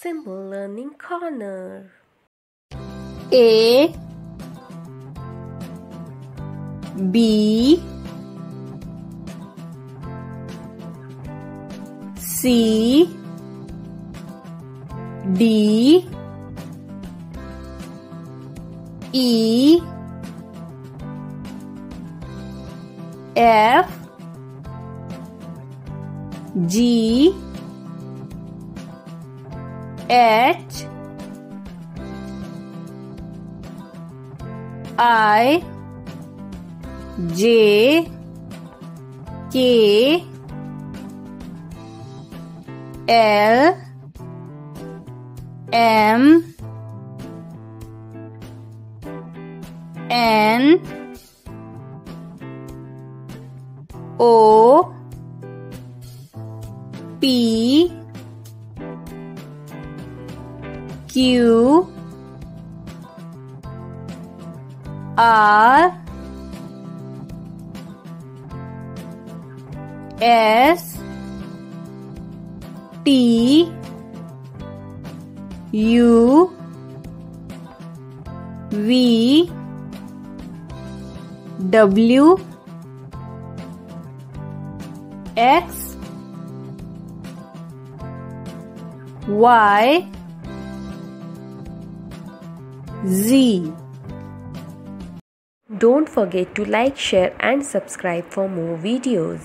Simple Learning Corner. A, B, C, D, E, F, G, H, I, J, K, L, M, N, O, P, Q, R, S, T, U, V, W, X, Y, Z. Don't forget to like, share and subscribe for more videos.